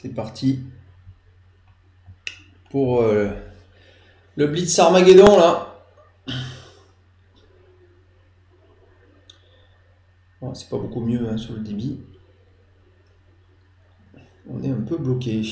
C'est parti pour le blitz Armageddon là. Bon, c'est pas beaucoup mieux hein, sur le débit. On est un peu bloqué.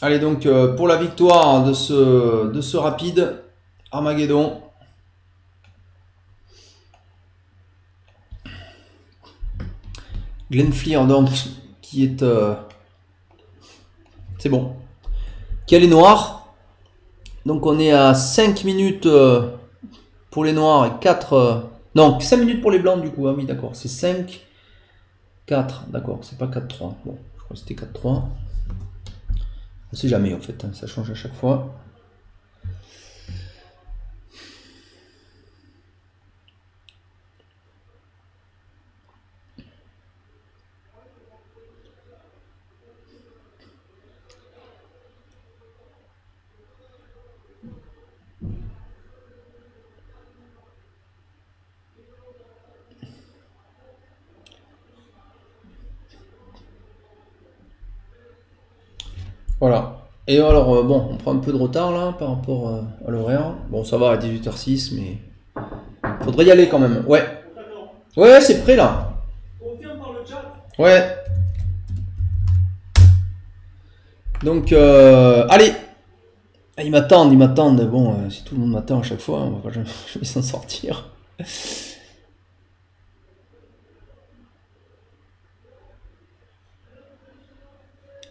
Allez donc pour la victoire de ce rapide Armageddon. Glenn Flear donc qui est... c'est bon. Qui a les noirs. Donc on est à 5 minutes pour les noirs et 4... non, 5 minutes pour les blancs du coup. Ah oui d'accord, c'est 5. 4, d'accord, c'est pas 4-3. Bon, je crois que c'était 4-3. On sait jamais en fait, hein, ça change à chaque fois. Voilà. Et alors, bon, on prend un peu de retard là par rapport à l'horaire. Bon, ça va à 18h06, mais faudrait y aller quand même. Ouais. Ouais, c'est prêt là. Confirme par le chat. Ouais. Donc, allez. Ils m'attendent, ils m'attendent. Bon, si tout le monde m'attend à chaque fois, on va jamais s'en sortir.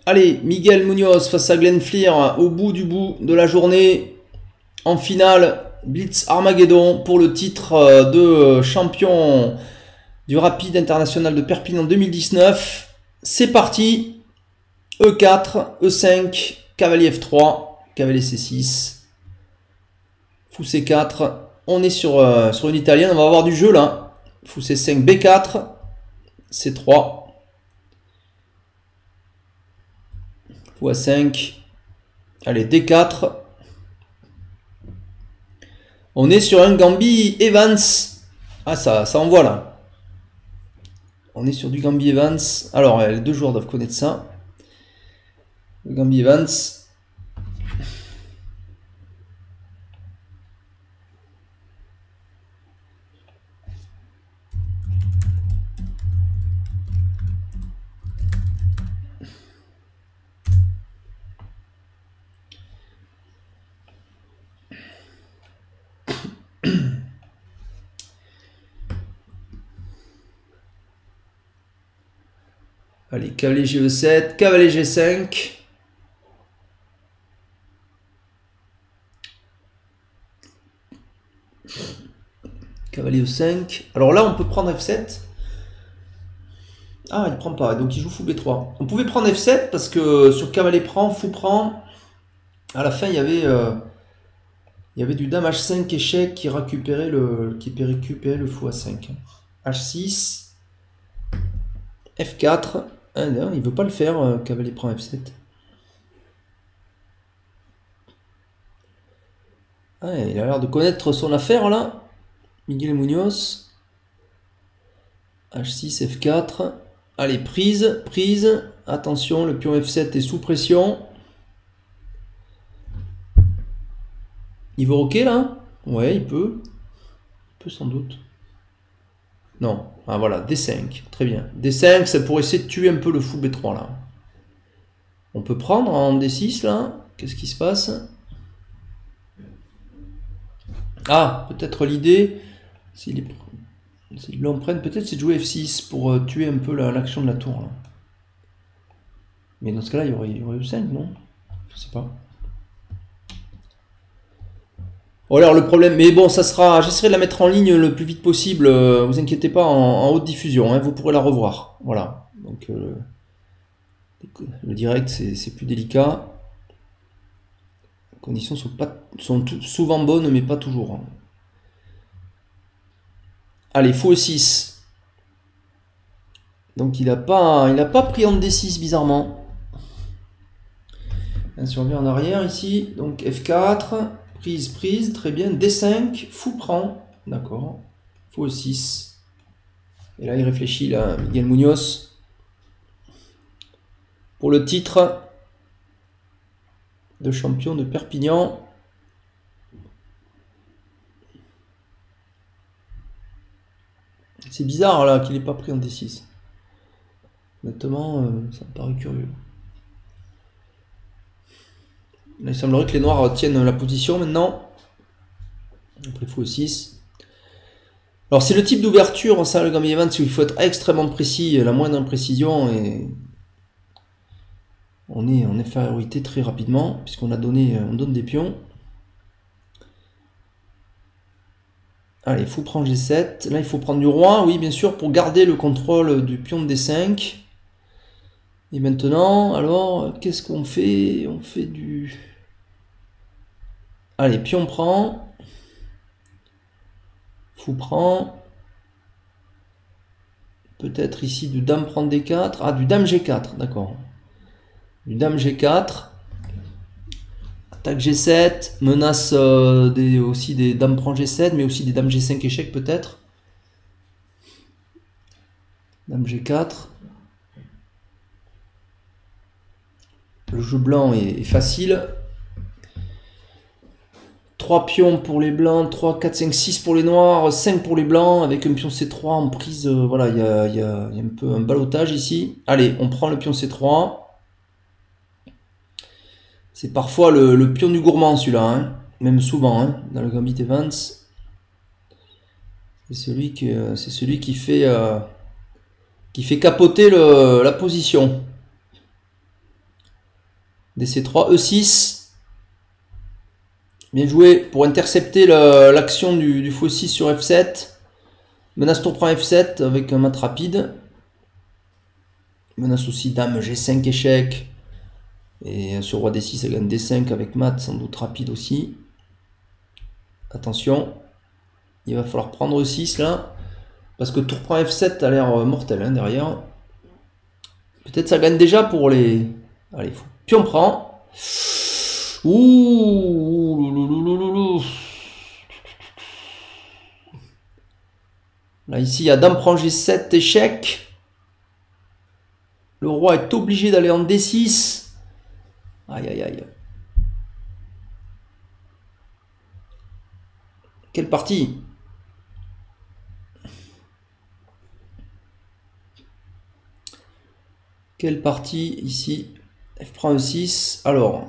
Allez, Miguel Muñoz face à Glenn Flear au bout de la journée. En finale, blitz Armageddon pour le titre de champion du rapide international de Perpignan 2019. C'est parti. E4, E5, cavalier F3, cavalier C6, fou C4. On est sur une italienne, on va avoir du jeu là. Fou C5, B4, C3. Fou A5, allez D4, on est sur un Gambit Evans, ah ça envoie là, on est sur du Gambit Evans, alors les deux joueurs doivent connaître ça, le Gambit Evans, allez, cavalier G7, cavalier G5. Cavalier E5. Alors là, on peut prendre F7. Ah, il ne prend pas, donc il joue fou B3. On pouvait prendre F7 parce que sur cavalier prend, fou prend. À la fin, il y avait du dame H5 échec qui récupérait le fou A5. H6, F4. Non, il ne veut pas le faire, cavalier prend F7. Ah, il a l'air de connaître son affaire là. Miguel Muñoz. H6, F4. Allez, prise, prise. Attention, le pion F7 est sous pression. Il veut roquer là? Ouais, il peut. Il peut sans doute. Non. Ah voilà, D5, très bien. D5, c'est pour essayer de tuer un peu le fou B3 là. On peut prendre en D6 là. Qu'est-ce qui se passe? Ah, peut-être l'idée, si l'on prenne, peut-être c'est de jouer F6 pour tuer un peu l'action de la tour là. Mais dans ce cas-là, il y aurait E5, non? Je sais pas. Oh alors le problème, mais bon, ça sera. J'essaierai de la mettre en ligne le plus vite possible. Vous inquiétez pas, en haute diffusion, hein, vous pourrez la revoir. Voilà. Donc Le direct, c'est plus délicat. Les conditions sont souvent bonnes, mais pas toujours. Allez, faux E6. Donc il n'a pas pris en D6, bizarrement. Si on revient en arrière ici, donc F4, prise, prise, très bien, D5, fou prend, d'accord, faux E6. Et là il réfléchit, là, Miguel Muñoz, pour le titre de champion de Perpignan. C'est bizarre là qu'il n'ait pas pris en D6. Honnêtement, ça me paraît curieux. Il semblerait que les noirs tiennent la position maintenant. Après fou 6. Alors c'est le type d'ouverture, ça, le Gambit Evans, où il faut être extrêmement précis, la moindre imprécision, et on est en infériorité très rapidement, puisqu'on a donné, on donne des pions. Allez, il faut prendre G7. Là, il faut prendre du roi, oui, bien sûr, pour garder le contrôle du pion de D5. Et maintenant, alors, qu'est-ce qu'on fait? On fait du... Allez, pion prend. Fou prend. Peut-être ici du dame prend D4. Ah, du dame G4, d'accord. Du dame G4. Attaque G7. Menace aussi des dames prend G7, mais aussi des dames G5 échec peut-être. Dame G4. Le jeu blanc est facile. 3 pions pour les blancs, 3, 4, 5, 6 pour les noirs, 5 pour les blancs, avec un pion C3 en prise. Voilà, il y a un peu un ballottage ici. Allez, on prend le pion C3. C'est parfois le pion du gourmand celui-là, hein. Même souvent, hein, dans le Gambit Evans. C'est celui qui fait capoter la position. DC3, E6, bien joué pour intercepter l'action du faux 6 sur F7, menace tour prend F7 avec un mat rapide, menace aussi dame G5 échec, et sur roi D6 elle gagne D5 avec mat sans doute rapide aussi. Attention, il va falloir prendre E6 là, parce que tour prend F7 a l'air mortel, hein, derrière, peut-être ça gagne déjà pour les... Allez, fou. Pion prend. Ouh. Là, ici, il y a dame prend G7, échec. Le roi est obligé d'aller en D6. Aïe, aïe, aïe. Quelle partie? Quelle partie ici? F prend E6, alors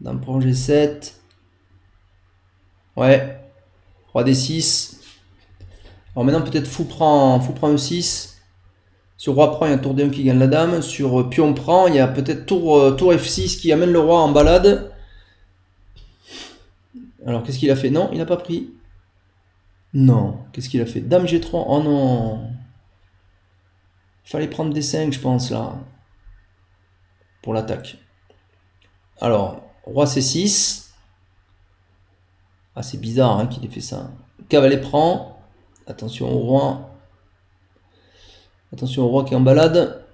dame prend G7, ouais, roi D6, alors maintenant peut-être fou prend E6, sur roi prend il y a tour D1 qui gagne la dame, sur pion prend il y a peut-être tour F6 qui amène le roi en balade. Alors qu'est-ce qu'il a fait? Non, il n'a pas pris, non, qu'est-ce qu'il a fait? Dame G3, oh non. Il fallait prendre D5, je pense, là, pour l'attaque. Alors, roi C6. Ah, c'est bizarre, hein, qu'il ait fait ça. Cavalet prend. Attention au roi. Attention au roi qui est en balade.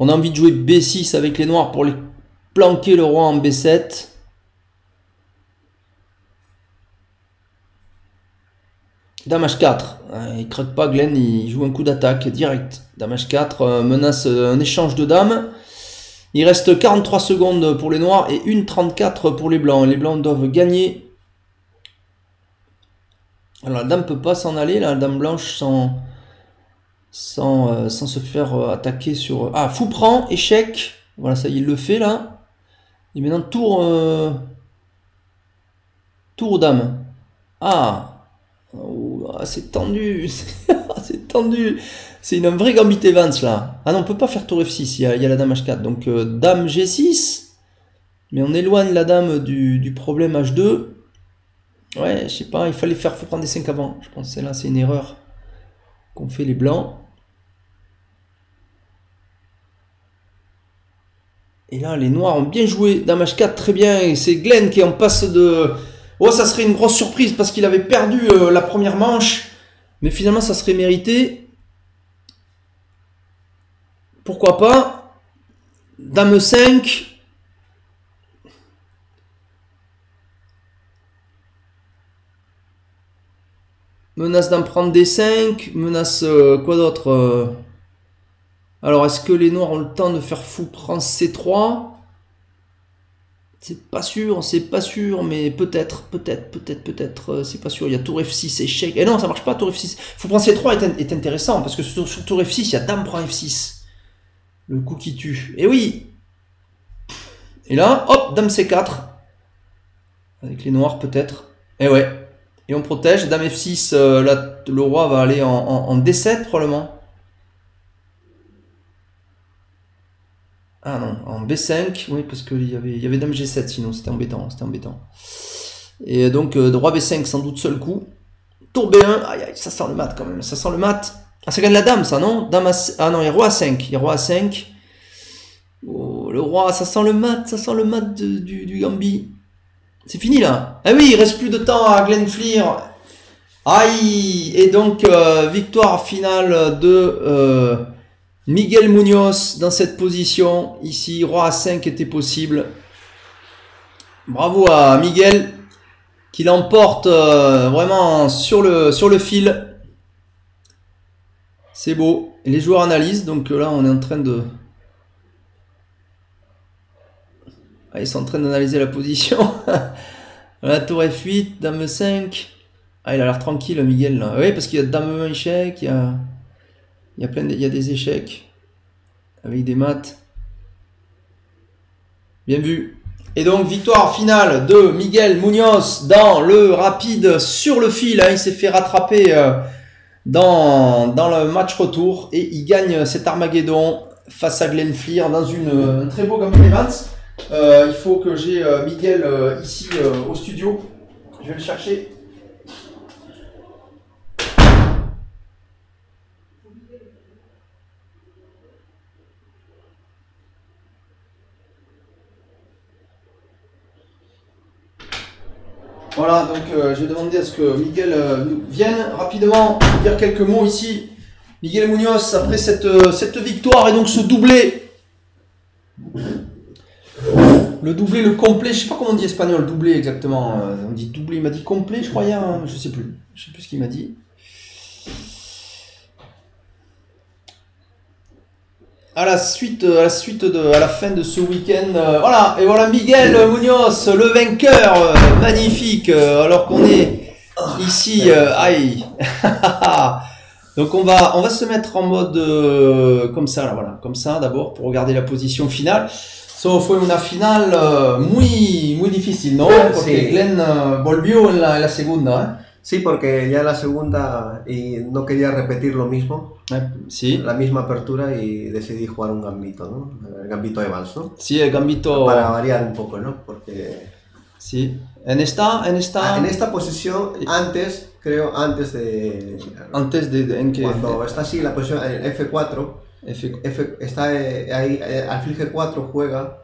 On a envie de jouer B6 avec les noirs pour les planquer le roi en B7. Dame H4, il craque pas Glenn, il joue un coup d'attaque direct. Dame H4 menace un échange de dames. Il reste 43 secondes pour les noirs et 1,34 pour les blancs. Les blancs doivent gagner. Alors la dame peut pas s'en aller, la dame blanche sans se faire attaquer sur... Ah, fou prend, échec. Voilà, ça y est, il le fait là. Et maintenant tour dame. Ah, oh, c'est tendu, c'est tendu, c'est une vraie Gambit Evans là. Ah non, on peut pas faire tour F6, il y a la dame H4, donc dame G6, mais on éloigne la dame du problème H2. Ouais, je sais pas, il fallait faire prendre des 5 avant, je pense que là c'est une erreur. qu'on fait les blancs. Et là, les noirs ont bien joué. Dame H4, très bien. Et c'est Glenn qui en passe de... Oh, ça serait une grosse surprise parce qu'il avait perdu la première manche. Mais finalement, ça serait mérité. Pourquoi pas. Dame 5. Menace d'en prendre des 5. Menace... quoi d'autre Alors, est-ce que les noirs ont le temps de faire fou prendre C3? C'est pas sûr, mais peut-être, c'est pas sûr. Il y a tour F6, échec. Et non, ça marche pas, tour F6. Fou prendre C3 est intéressant, parce que sur tour F6, il y a dame prend F6. Le coup qui tue. Et oui! Et là, hop, dame C4. Avec les noirs, peut-être. Et ouais. Et on protège. Dame F6, là, le roi va aller en D7, probablement. Ah non, en B5, oui, parce qu'il y avait dame G7, sinon c'était embêtant, Et donc, roi B5, sans doute seul coup. Tour B1, aïe aïe, ça sent le mat quand même, ça sent le mat. Ah, ça gagne la dame, ça, non? Dame A... Ah non, il y a roi A5, Oh, le roi, ça sent le mat du Gambi. C'est fini, là. Ah oui, il reste plus de temps à Glenn Flear. Aïe. Et donc, victoire finale de... Miguel Muñoz dans cette position, ici, roi A5 était possible. Bravo à Miguel, qui l'emporte vraiment sur le fil. C'est beau. Et les joueurs analysent, donc là on est en train de... Ah, ils sont en train d'analyser la position. La tour F8, dame 5. Ah, il a l'air tranquille Miguel, là. Oui, parce qu'il y a dame 1 échec, il y a des échecs avec des maths. Bien vu. Et donc, victoire finale de Miguel Muñoz dans le rapide sur le fil. Hein, il s'est fait rattraper dans le match retour. Et il gagne cet Armageddon face à Glenn Flear dans un très beau Gambit Evans. Il faut que j'ai Miguel ici au studio. Je vais le chercher. Voilà, donc j'ai demandé à ce que Miguel vienne rapidement dire quelques mots ici. Miguel Muñoz, après cette victoire et donc ce doublé. Le doublé, le complet, je sais pas comment on dit espagnol, doublé exactement. On dit doublé, il m'a dit complet, je crois, hier, hein, je sais plus ce qu'il m'a dit. À la fin de ce week-end, voilà, et voilà Miguel Muñoz, le vainqueur, magnifique, alors qu'on est ici, aïe, donc on va se mettre en mode comme ça, là, voilà, comme ça d'abord, pour regarder la position finale, so fue una final muy, muy difícil, ¿no? Porque sí. Glenn volvió en la segunda, ¿eh? Sí, porque ya la segunda y no quería repetir lo mismo, sí. La misma apertura y decidí jugar un gambito, ¿no? El gambito Evans, ¿no? Sí, el gambito... Para variar un poco, ¿no? Porque... Sí, en esta posición antes, creo, antes de... ¿en qué? Cuando está así la posición F4, está ahí, alfil G4 juega...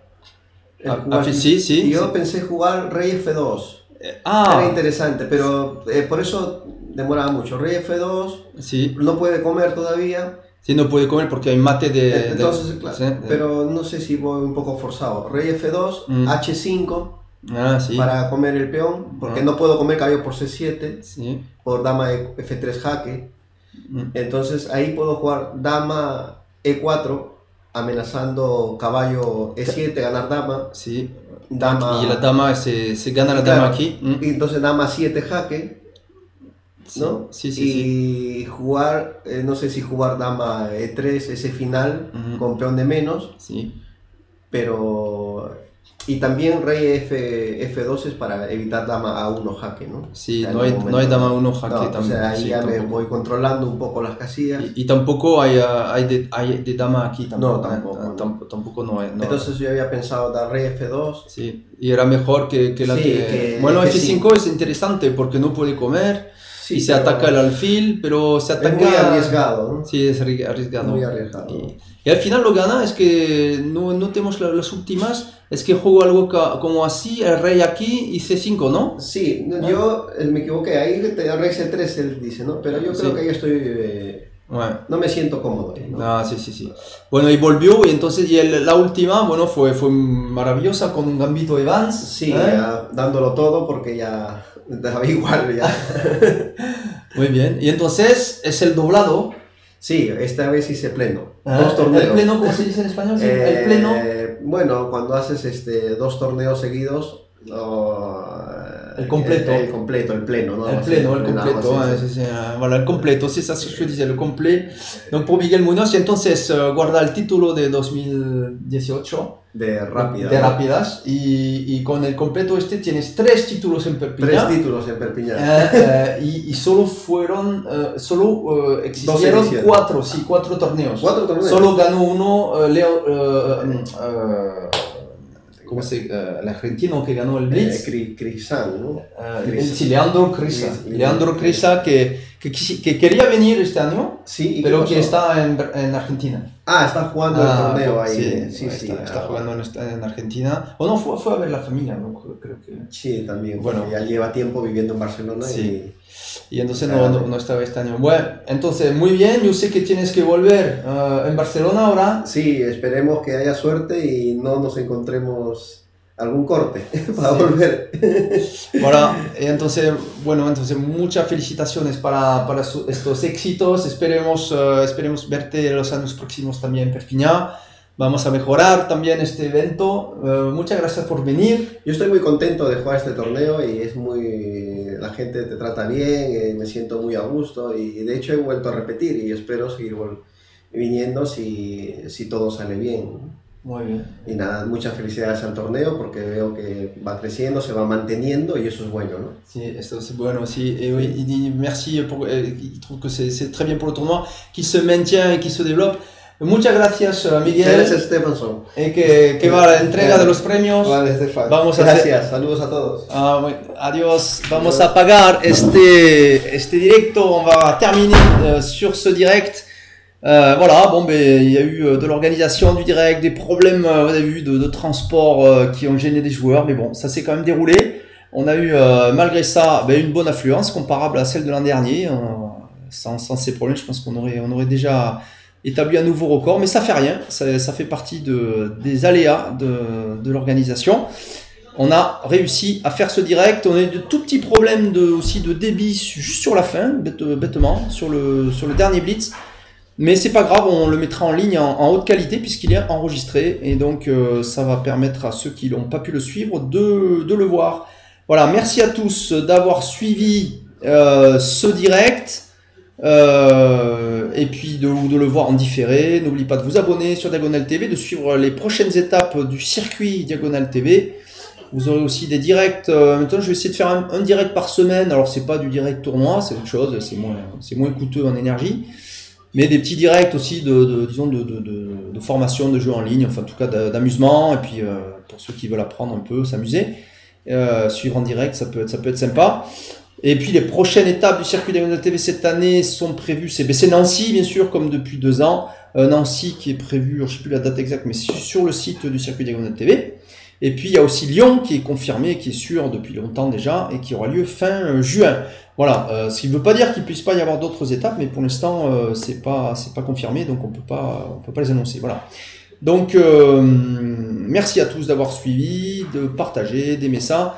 sí, sí. Y yo pensé jugar rey F2. Ah. Era interesante, pero por eso demoraba mucho. Rey F2, sí. No puede comer todavía. Sí, no puede comer porque hay mate de... Entonces, claro, sí, pero no sé si voy un poco forzado. Rey F2, H5, sí. Para comer el peón, porque no puedo comer caballo por C7, sí. Por dama F3 jaque. Entonces ahí puedo jugar dama E4, amenazando caballo E7, ganar dama. Sí. Dama, y la dama se gana la dama, claro, aquí. Y entonces dama 7 jaque, ¿no? Sí, sí, y sí. Jugar, no sé si jugar dama E3, ese final, con peón de menos. Sí. Pero... Y también rey F2 es para evitar dama A1 jaque, ¿no? Sí, no hay dama A1 jaque, no, también. O sea, ahí sí, ya tampoco. Me voy controlando un poco las casillas. Y tampoco hay de dama aquí tampoco. No, tampoco no hay. No. Entonces yo había pensado dar rey F2. Sí, y era mejor que la sí, que... Bueno, F5 es interesante porque no puede comer. Sí, se ataca el alfil, pero se ataca... Es muy arriesgado, ¿no? Sí, es arriesgado. Muy arriesgado. Y al final lo gana, es que no tenemos las últimas, es que juego algo como así, el rey aquí y C5, ¿no? Sí, yo me equivoqué, ahí el rey C3 él dice, ¿no? Pero yo creo que ahí estoy... No me siento cómodo. ¿No? Ah, sí. Bueno, y volvió, y entonces la última, bueno, fue maravillosa con un Gambito Evans. Sí, ya, dándolo todo porque ya dejaba igual ya. Muy bien, y entonces es el doblado. Sí, esta vez hice pleno. Dos torneos. ¿El pleno cómo se dice en español? ¿Sí? El pleno. Bueno, cuando haces dos torneos seguidos, el completo. El pleno, ¿no? El completo, c'est ça ce que je disais, le complet. Donc pour Miguel Muñoz, entonces guarda el título de 2018 de Rápidas y con el completo tienes 3 títulos en Perpignan. 3 títulos en Perpignan. Y solo existieron 4 torneos. 4 torneos. Solo ganó uno ¿cómo se el argentino que ganó el Blitz? Crisan, ¿no? Sí, Leandro Crisan, que quería venir este año, sí, pero que está en Argentina. Ah, está jugando el torneo ahí. Sí, está jugando en Argentina. O no, fue a ver la familia, ¿no? Creo que... Sí, también. Bueno, ya lleva tiempo viviendo en Barcelona. Sí. Y entonces no estaba este año. Bueno, entonces muy bien, yo sé que tienes que volver en Barcelona ahora. Sí, esperemos que haya suerte y no nos encontremos algún corte para volver. Bueno, entonces muchas felicitaciones para estos éxitos. Esperemos verte los años próximos también en Perpignan. Vamos a mejorar también este evento. Muchas gracias por venir. Yo estoy muy contento de jugar este torneo y es muy... La gente te trata bien, me siento muy a gusto y de hecho he vuelto a repetir y espero seguir viniendo si todo sale bien. Muy bien. Y nada, muchas felicidades al torneo porque veo que va creciendo, se va manteniendo y eso es bueno, ¿no? Sí, eso es bueno aussi. Y merci, il trouve que c'est très bien pour le tournoi, qui se maintient y qui se développe. Muchas gracias, Miguel. Gracias, Stefanson. Que va la entrega de los premios. Vale, Estefan. Gracias, saludos a todos. Adiós. Vamos a apagar este directo. On va terminer sur ce direct. Voilà, bon, ben, il y a eu de l'organisation du direct, des problèmes, vous avez vu, de transport qui ont gêné des joueurs. Mais bon, ça s'est quand même déroulé. On a eu, malgré ça, ben, une bonne affluence comparable à celle de l'an dernier. Sans ces problèmes, je pense qu'on aurait déjà... établi un nouveau record, mais ça fait rien, ça fait partie des aléas de l'organisation. On a réussi à faire ce direct, on a eu de tout petits problèmes aussi de débit sur la fin, bêtement, sur le dernier blitz, mais c'est pas grave, on le mettra en ligne en haute qualité puisqu'il est enregistré, et donc ça va permettre à ceux qui n'ont pas pu le suivre de le voir. Voilà, merci à tous d'avoir suivi ce direct. Et puis de le voir en différé. N'oublie pas de vous abonner sur Diagonale TV, de suivre les prochaines étapes du circuit Diagonale TV. Vous aurez aussi des directs. Maintenant je vais essayer de faire un direct par semaine. Alors c'est pas du direct tournoi, c'est autre chose, c'est moins coûteux en énergie, mais des petits directs aussi de formation, de jeux en ligne, enfin en tout cas d'amusement. Et puis pour ceux qui veulent apprendre un peu, s'amuser, suivre en direct, ça peut être sympa. Et puis les prochaines étapes du circuit Diagonale TV cette année sont prévues, c'est Nancy bien sûr, comme depuis 2 ans, Nancy qui est prévue, je ne sais plus la date exacte, mais sur le site du circuit Diagonale TV. Et puis il y a aussi Lyon qui est confirmé, qui est sûr depuis longtemps déjà, et qui aura lieu fin juin. Voilà, ce qui ne veut pas dire qu'il ne puisse pas y avoir d'autres étapes, mais pour l'instant c'est pas confirmé, donc on peut pas les annoncer. Voilà. Donc merci à tous d'avoir suivi, de partager, d'aimer ça.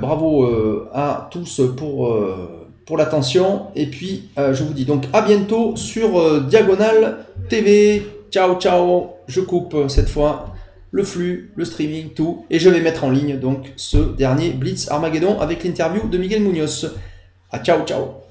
Bravo à tous pour l'attention, et puis je vous dis donc à bientôt sur Diagonale TV. Ciao, je coupe cette fois le flux, le streaming, tout, et je vais mettre en ligne donc ce dernier Blitz Armageddon avec l'interview de Miguel Muñoz. Ciao.